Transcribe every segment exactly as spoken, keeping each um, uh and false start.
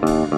Fuck!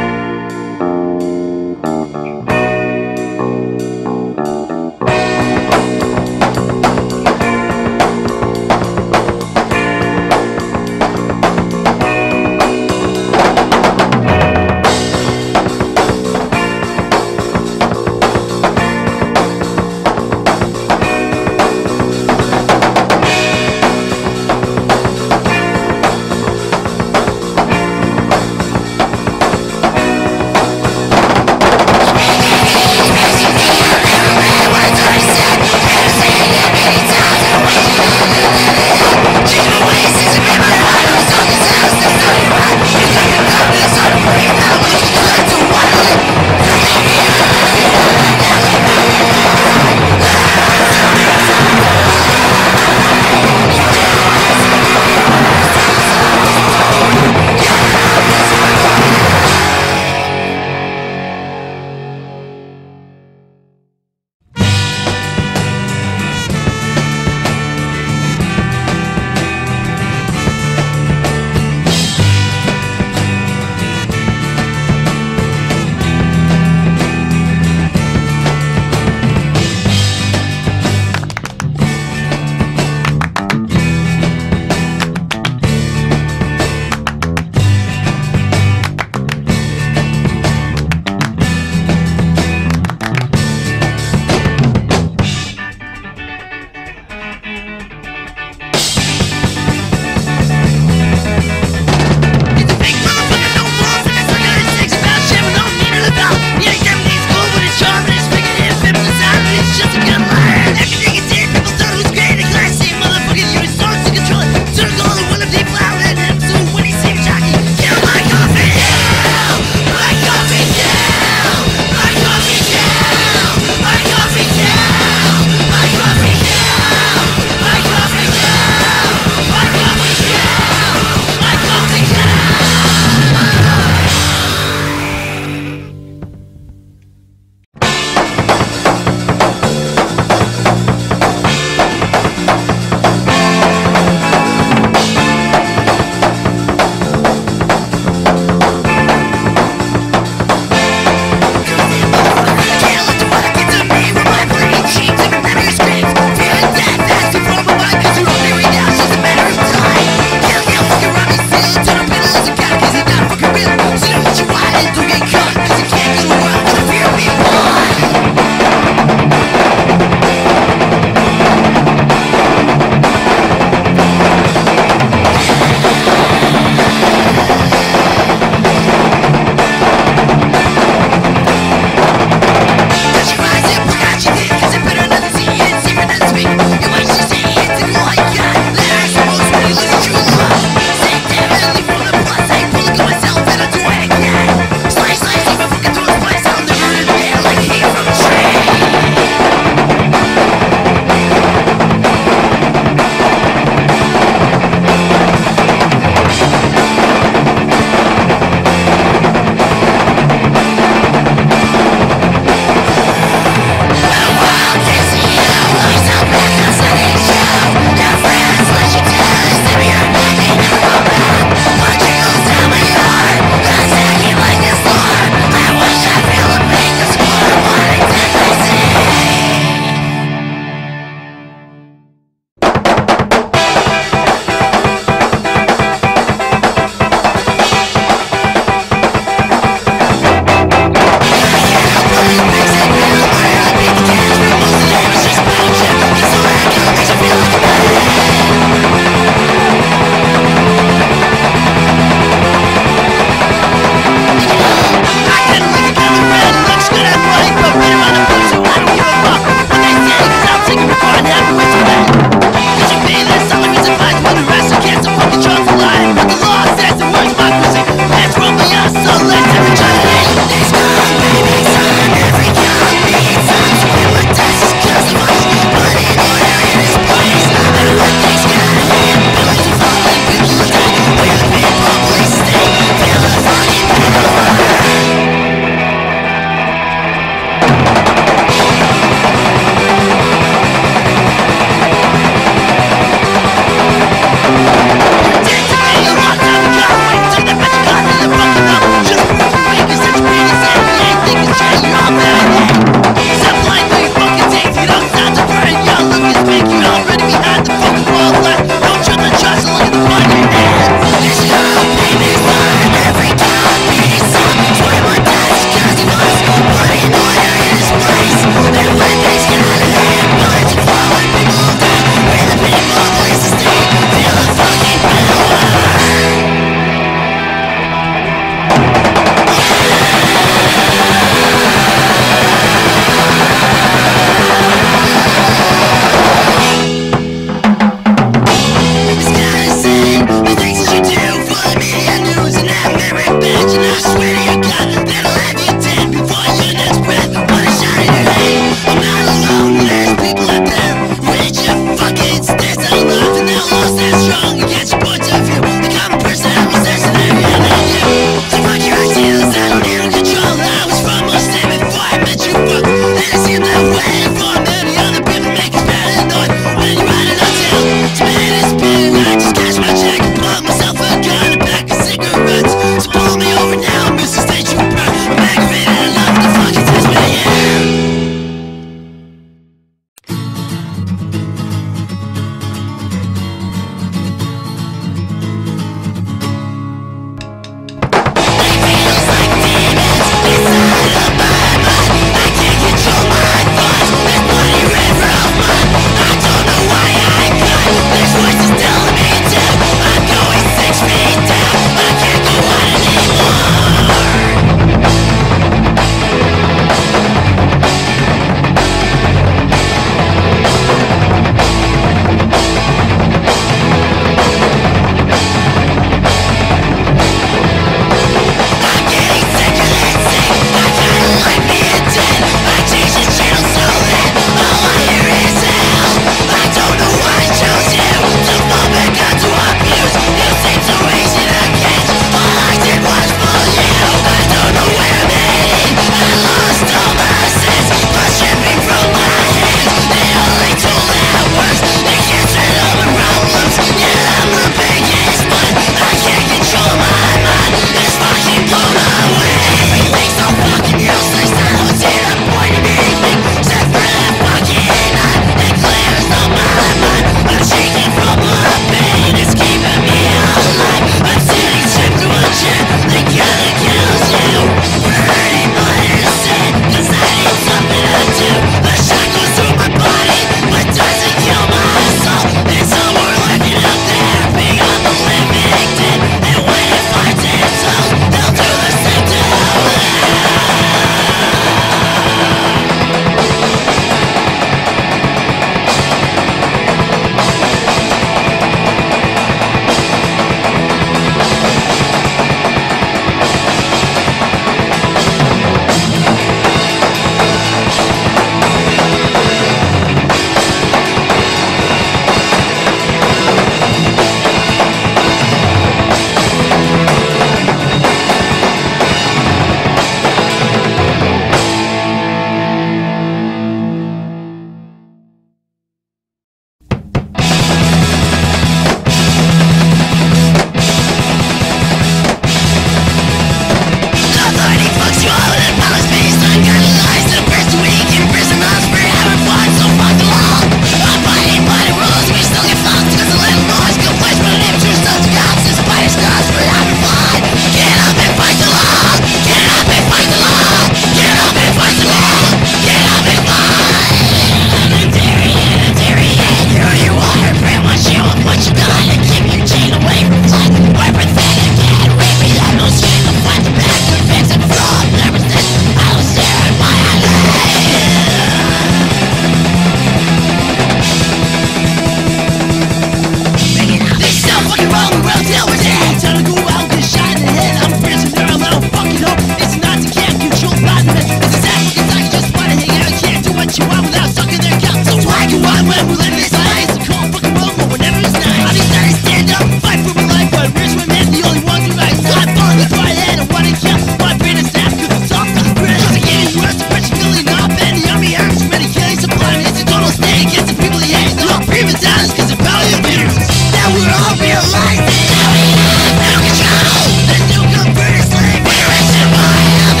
dance, cause the value of you, that we're all realizing that we are out of control. There's no comfort in slavery, we're in survival.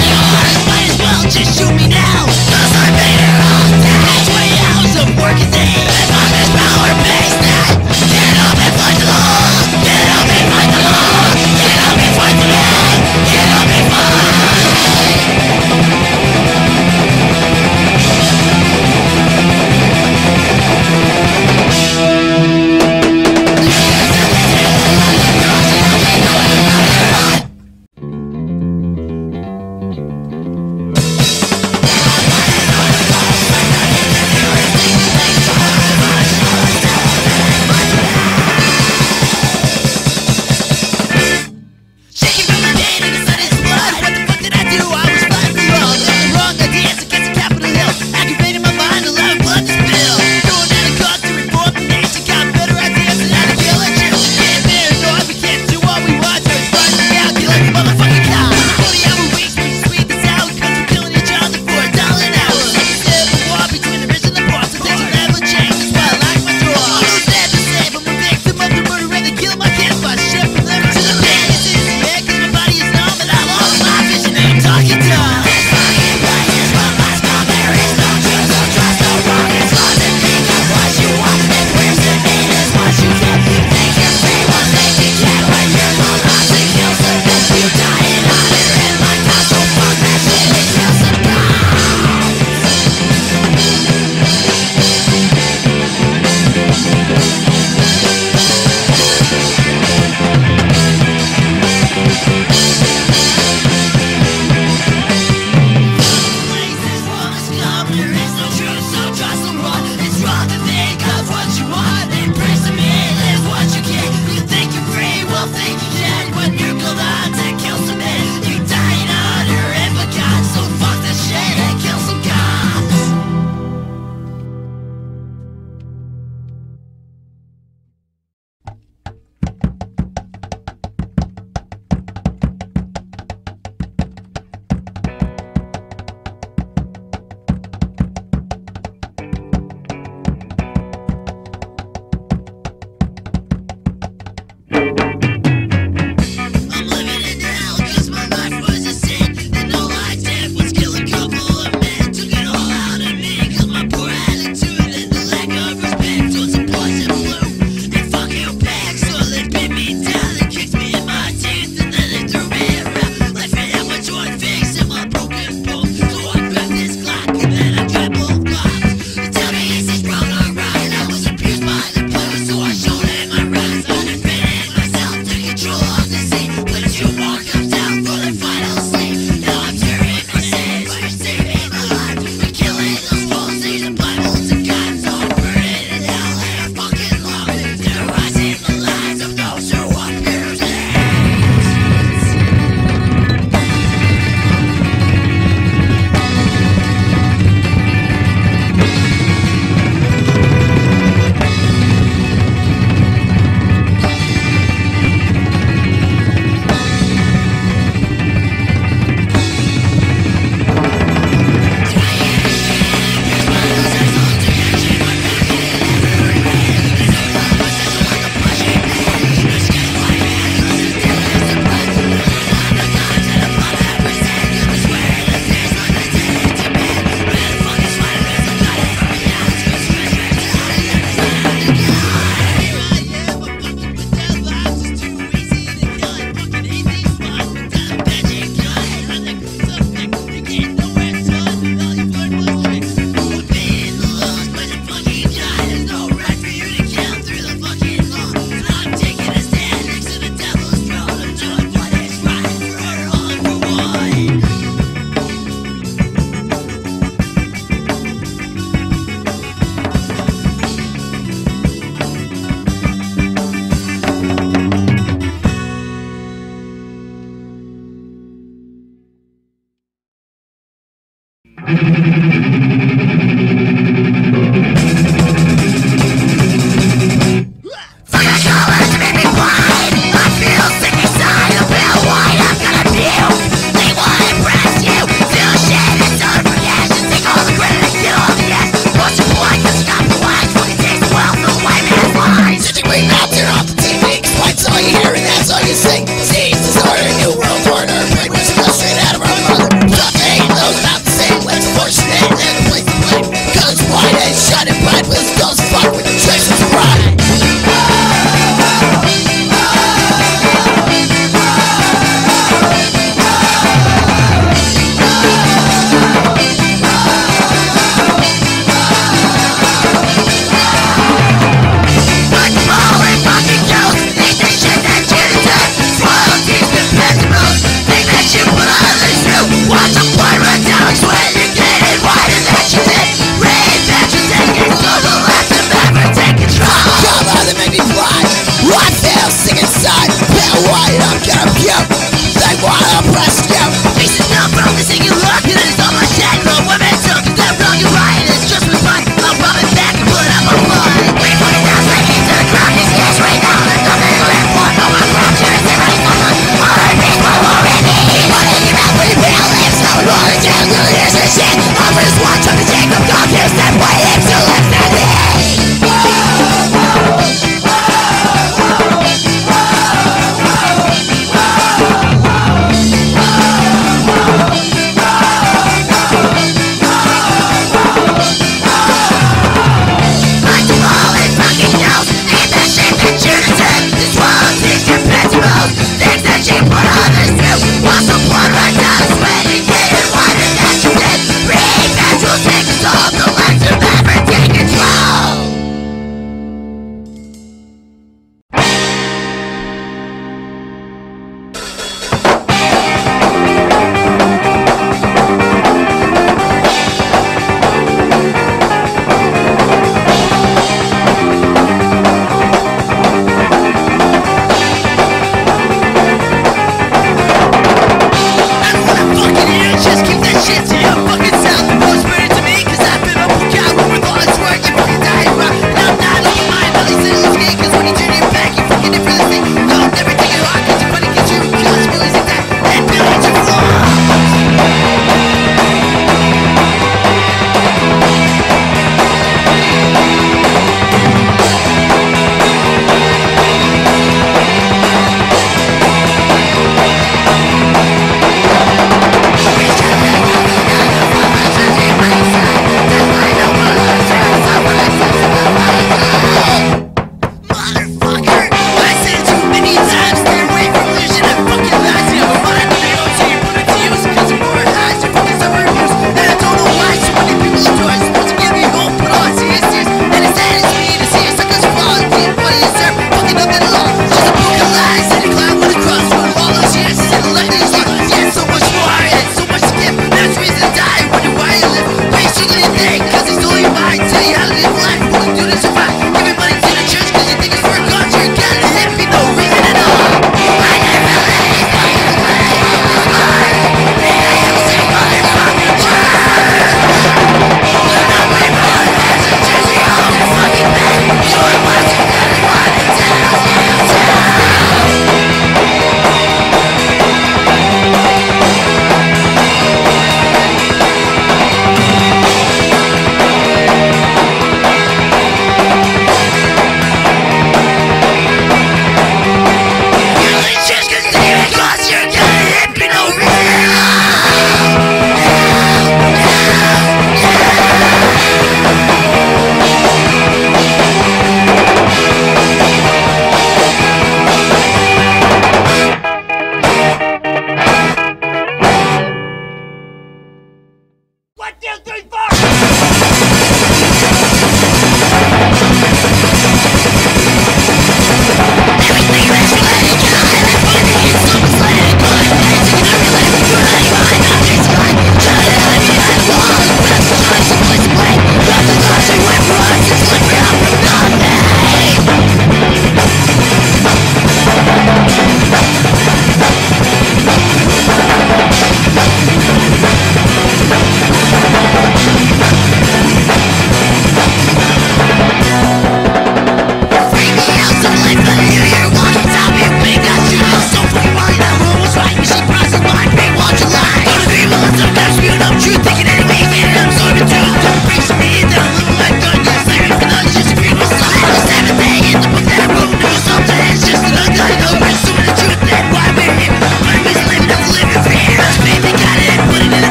Might as well just shoot me now, cause I made it all down. Twenty hours of work a day, and my best power pays that. Get up and fight the law, get up and fight the law, get up and fight the law, get up and fight. We'll be right back.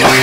I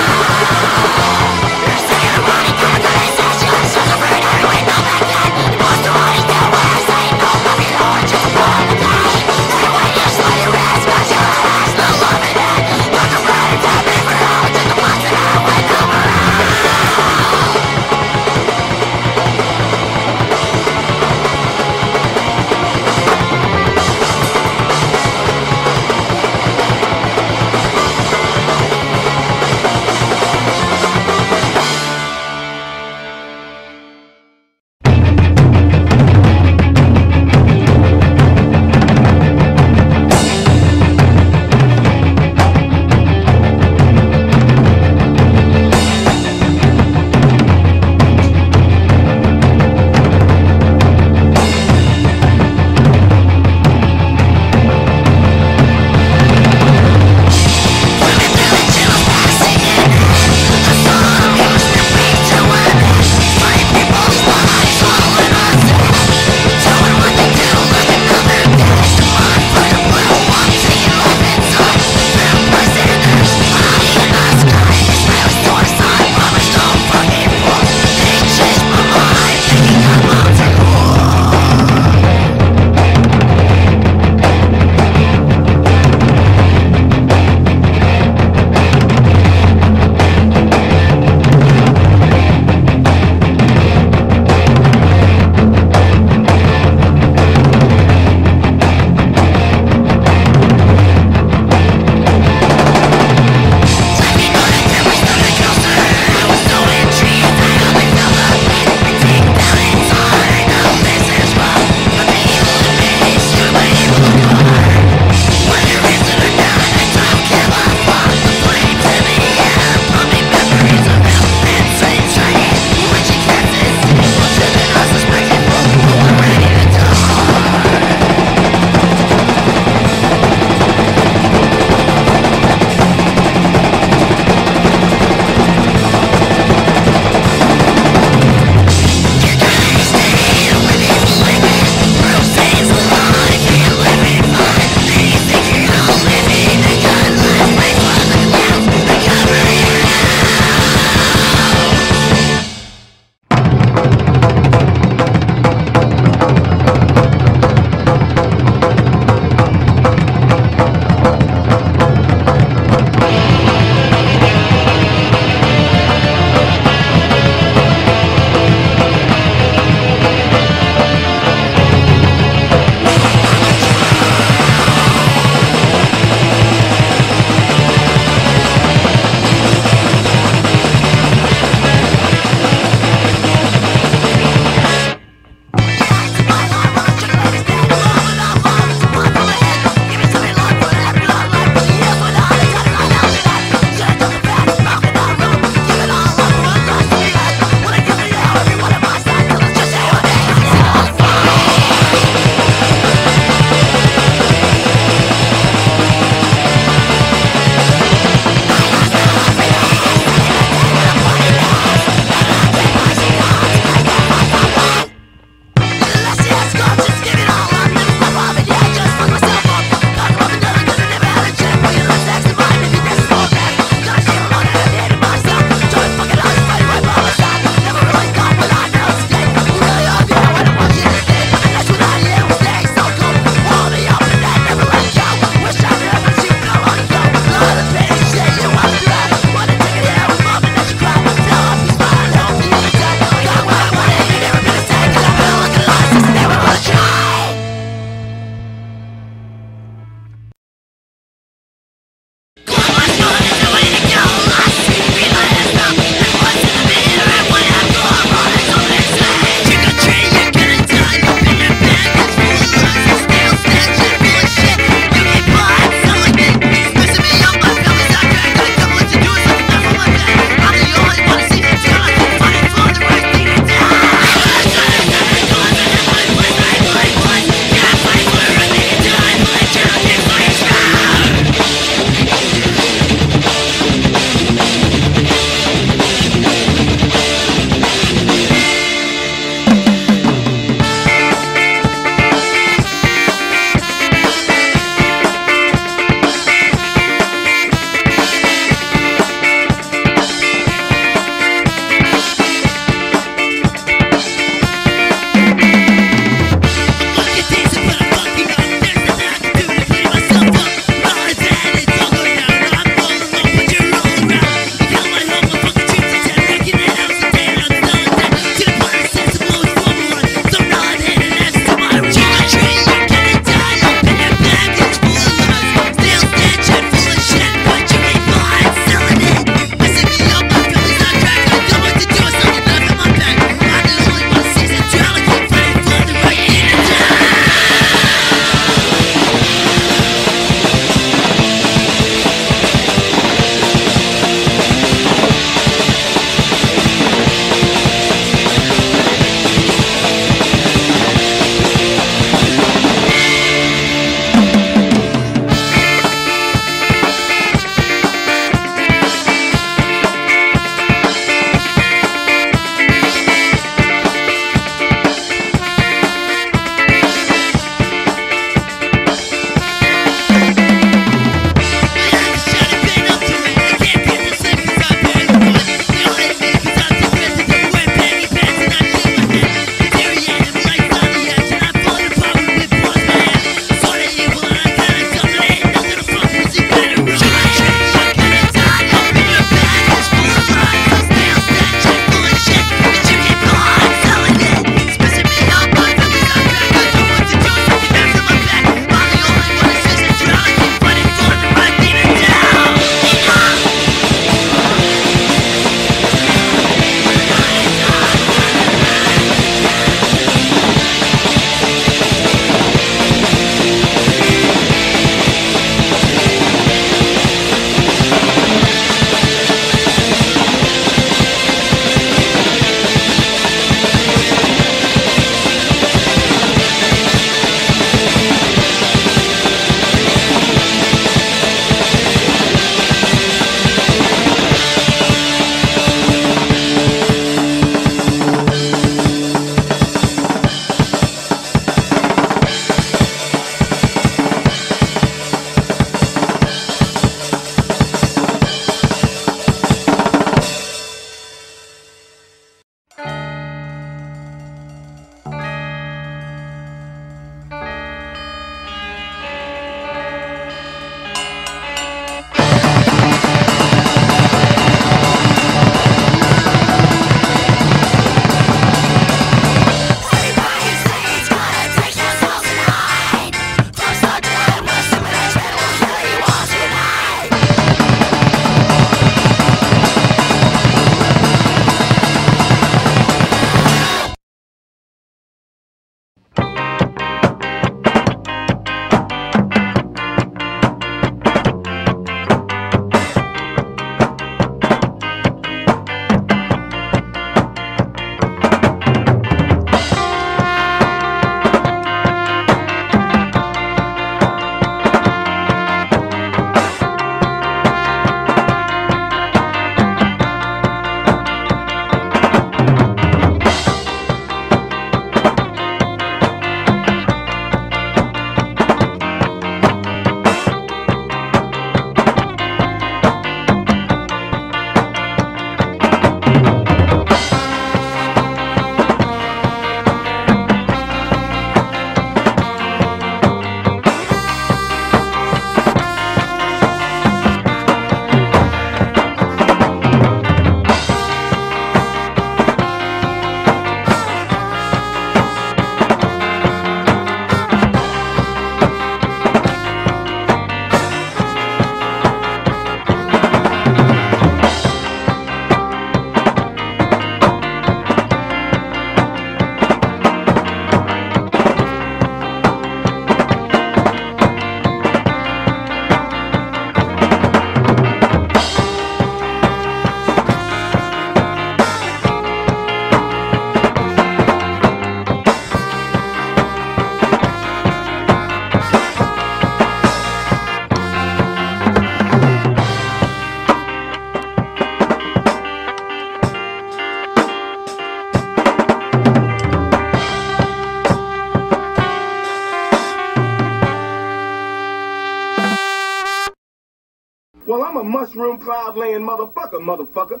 Well, I'm a mushroom cloud-laying motherfucker, motherfucker.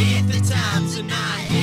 be at the time tonight.